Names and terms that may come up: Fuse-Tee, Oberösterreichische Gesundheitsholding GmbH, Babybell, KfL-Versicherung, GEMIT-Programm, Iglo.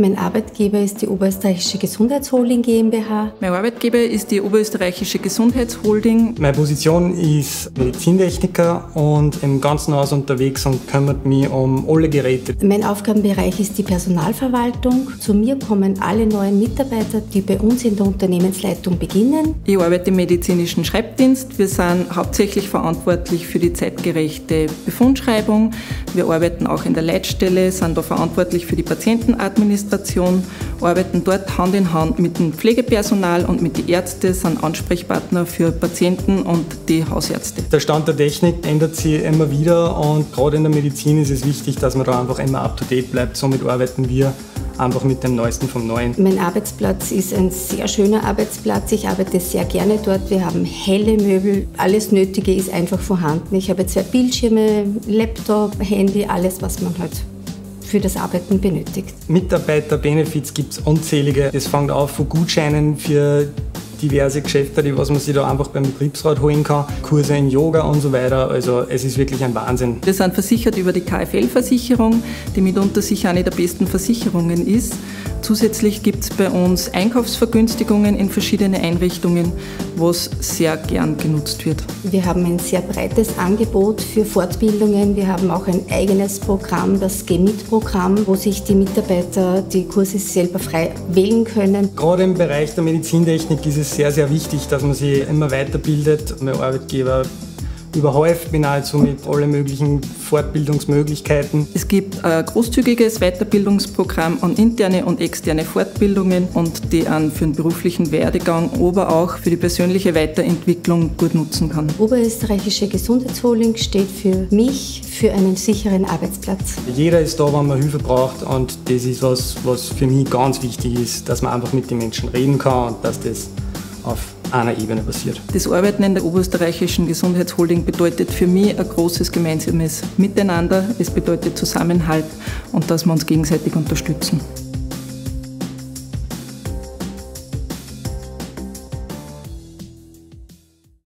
Mein Arbeitgeber ist die Oberösterreichische Gesundheitsholding GmbH. Mein Arbeitgeber ist die Oberösterreichische Gesundheitsholding. Meine Position ist Medizintechniker und im ganzen Haus unterwegs und kümmert mich um alle Geräte. Mein Aufgabenbereich ist die Personalverwaltung. Zu mir kommen alle neuen Mitarbeiter, die bei uns in der Unternehmensleitung beginnen. Ich arbeite im medizinischen Schreibdienst. Wir sind hauptsächlich verantwortlich für die zeitgerechte Befundschreibung. Wir arbeiten auch in der Leitstelle, sind da verantwortlich für die Patientenadministration. Arbeiten dort Hand in Hand mit dem Pflegepersonal und mit den Ärzten, sind Ansprechpartner für Patienten und die Hausärzte. Der Stand der Technik ändert sich immer wieder und gerade in der Medizin ist es wichtig, dass man da einfach immer up-to-date bleibt. Somit arbeiten wir einfach mit dem Neuesten vom Neuen. Mein Arbeitsplatz ist ein sehr schöner Arbeitsplatz. Ich arbeite sehr gerne dort. Wir haben helle Möbel. Alles Nötige ist einfach vorhanden. Ich habe 2 Bildschirme, Laptop, Handy, alles, was man halt für das Arbeiten benötigt. Mitarbeiterbenefits gibt es unzählige. Es fängt auf von Gutscheinen für diverse Geschäfte, die was man sich da einfach beim Betriebsrat holen kann, Kurse in Yoga und so weiter. Also es ist wirklich ein Wahnsinn. Wir sind versichert über die KfL-Versicherung, die mitunter sicher eine der besten Versicherungen ist. Zusätzlich gibt es bei uns Einkaufsvergünstigungen in verschiedene Einrichtungen, was sehr gern genutzt wird. Wir haben ein sehr breites Angebot für Fortbildungen. Wir haben auch ein eigenes Programm, das GEMIT-Programm, wo sich die Mitarbeiter die Kurse selber frei wählen können. Gerade im Bereich der Medizintechnik ist es sehr, sehr wichtig, dass man sich immer weiterbildet. Mein Arbeitgeber überhäuft mich nahezu mit allen möglichen Fortbildungsmöglichkeiten. Es gibt ein großzügiges Weiterbildungsprogramm an interne und externe Fortbildungen und die man für den beruflichen Werdegang, aber auch für die persönliche Weiterentwicklung gut nutzen kann. Oberösterreichische Gesundheitsholding steht für mich für einen sicheren Arbeitsplatz. Jeder ist da, wenn man Hilfe braucht, und das ist was für mich ganz wichtig ist, dass man einfach mit den Menschen reden kann und dass das auf einer Ebene passiert. Das Arbeiten in der Oberösterreichischen Gesundheitsholding bedeutet für mich ein großes gemeinsames Miteinander. Es bedeutet Zusammenhalt und dass wir uns gegenseitig unterstützen.